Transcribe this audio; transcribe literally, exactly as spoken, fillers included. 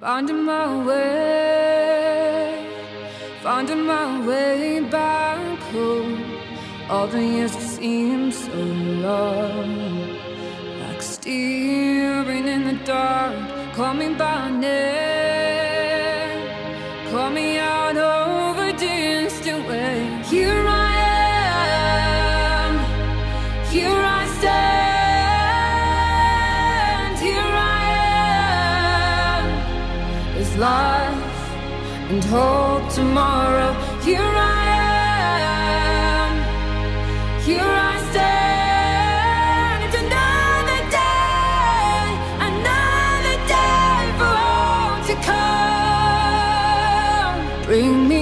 Finding my way, finding my way back home. All the years seem so long, like steering in the dark. Call me by name, call me out over distant way. Here I am, here I stand. Life and hope tomorrow. Here I am, here I stand. It's another day, another day for hope to come. Bring me